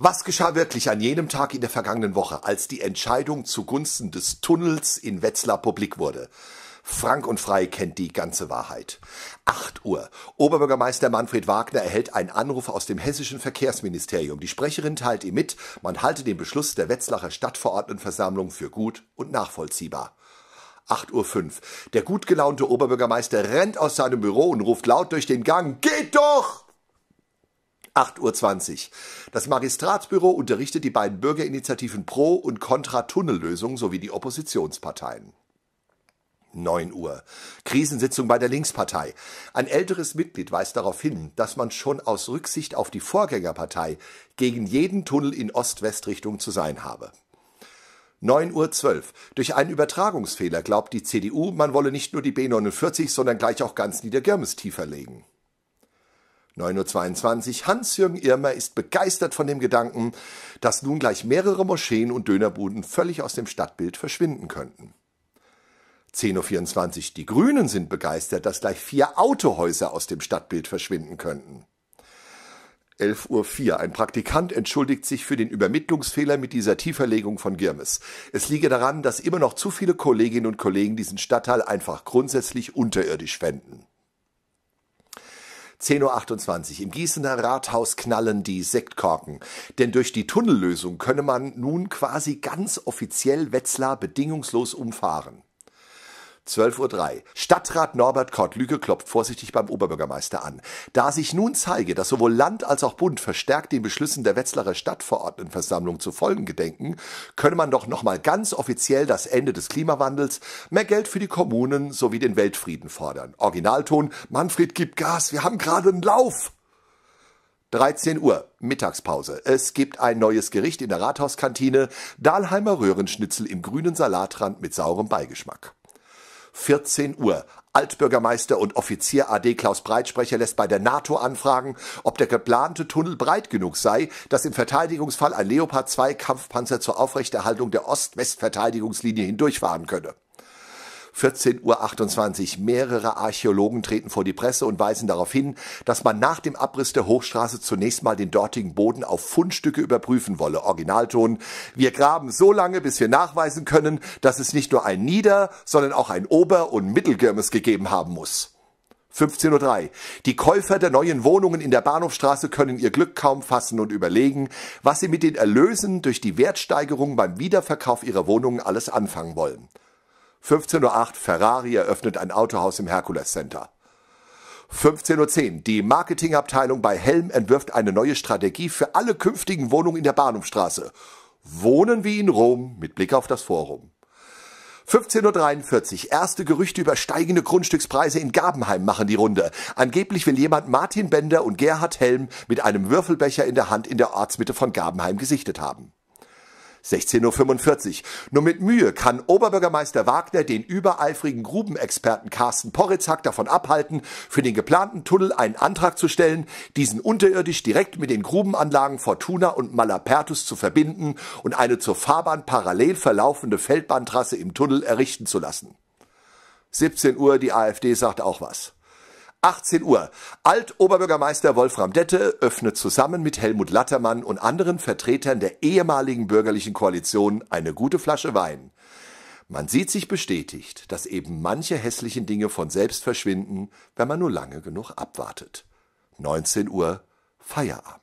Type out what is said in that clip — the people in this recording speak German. Was geschah wirklich an jenem Tag in der vergangenen Woche, als die Entscheidung zugunsten des Tunnels in Wetzlar publik wurde? Frank und Frei kennt die ganze Wahrheit. 8 Uhr. Oberbürgermeister Manfred Wagner erhält einen Anruf aus dem hessischen Verkehrsministerium. Die Sprecherin teilt ihm mit, man halte den Beschluss der Wetzlarer Stadtverordnetenversammlung für gut und nachvollziehbar. 8.05 Uhr. Der gut gelaunte Oberbürgermeister rennt aus seinem Büro und ruft laut durch den Gang, geht doch! 8.20 Uhr. Das Magistratsbüro unterrichtet die beiden Bürgerinitiativen Pro- und Kontra-Tunnellösung sowie die Oppositionsparteien. 9 Uhr. Krisensitzung bei der Linkspartei. Ein älteres Mitglied weist darauf hin, dass man schon aus Rücksicht auf die Vorgängerpartei gegen jeden Tunnel in Ost-West-Richtung zu sein habe. 9.12 Uhr. Durch einen Übertragungsfehler glaubt die CDU, man wolle nicht nur die B49, sondern gleich auch ganz Niedergirmes tiefer legen. 9.22 Uhr. Hans-Jürgen Irmer ist begeistert von dem Gedanken, dass nun gleich mehrere Moscheen und Dönerbuden völlig aus dem Stadtbild verschwinden könnten. 10.24 Uhr. Die Grünen sind begeistert, dass gleich 4 Autohäuser aus dem Stadtbild verschwinden könnten. 11.04 Uhr. Ein Praktikant entschuldigt sich für den Übermittlungsfehler mit dieser Tieferlegung von Girmes. Es liege daran, dass immer noch zu viele Kolleginnen und Kollegen diesen Stadtteil einfach grundsätzlich unterirdisch fänden. 10.28 Uhr. Im Gießener Rathaus knallen die Sektkorken. Denn durch die Tunnellösung könne man nun quasi ganz offiziell Wetzlar bedingungslos umfahren. 12.03 Uhr. Stadtrat Norbert Kortlüge klopft vorsichtig beim Oberbürgermeister an. Da sich nun zeige, dass sowohl Land als auch Bund verstärkt den Beschlüssen der Wetzlarer Stadtverordnetenversammlung zu folgen gedenken, könne man doch nochmal ganz offiziell das Ende des Klimawandels, mehr Geld für die Kommunen sowie den Weltfrieden fordern. Originalton, Manfred, gib Gas, wir haben gerade einen Lauf! 13 Uhr, Mittagspause. Es gibt ein neues Gericht in der Rathauskantine, Dahlheimer Röhrenschnitzel im grünen Salatrand mit saurem Beigeschmack. 14 Uhr. Altbürgermeister und Offizier AD Klaus Breitsprecher lässt bei der NATO anfragen, ob der geplante Tunnel breit genug sei, dass im Verteidigungsfall ein Leopard-2 Kampfpanzer zur Aufrechterhaltung der Ost-West-Verteidigungslinie hindurchfahren könne. 14.28 Uhr. Mehrere Archäologen treten vor die Presse und weisen darauf hin, dass man nach dem Abriss der Hochstraße zunächst mal den dortigen Boden auf Fundstücke überprüfen wolle. Originalton, wir graben so lange, bis wir nachweisen können, dass es nicht nur ein Nieder-, sondern auch ein Ober- und Mittelgirmes gegeben haben muss. 15.03 Uhr. Die Käufer der neuen Wohnungen in der Bahnhofstraße können ihr Glück kaum fassen und überlegen, was sie mit den Erlösen durch die Wertsteigerung beim Wiederverkauf ihrer Wohnungen alles anfangen wollen. 15.08 Uhr, Ferrari eröffnet ein Autohaus im Herkules Center. 15.10 Uhr, die Marketingabteilung bei Helm entwirft eine neue Strategie für alle künftigen Wohnungen in der Bahnhofstraße. Wohnen wie in Rom mit Blick auf das Forum. 15.43 Uhr, erste Gerüchte über steigende Grundstückspreise in Gabenheim machen die Runde. Angeblich will jemand Martin Bender und Gerhard Helm mit einem Würfelbecher in der Hand in der Ortsmitte von Gabenheim gesichtet haben. 16.45 Uhr. Nur mit Mühe kann Oberbürgermeister Wagner den übereifrigen Grubenexperten Carsten Poritzhack davon abhalten, für den geplanten Tunnel einen Antrag zu stellen, diesen unterirdisch direkt mit den Grubenanlagen Fortuna und Malapertus zu verbinden und eine zur Fahrbahn parallel verlaufende Feldbahntrasse im Tunnel errichten zu lassen. 17 Uhr, die AfD sagt auch was. 18 Uhr. Alt-Oberbürgermeister Wolfram Dette öffnet zusammen mit Helmut Lattermann und anderen Vertretern der ehemaligen bürgerlichen Koalition eine gute Flasche Wein. Man sieht sich bestätigt, dass eben manche hässlichen Dinge von selbst verschwinden, wenn man nur lange genug abwartet. 19 Uhr, Feierabend.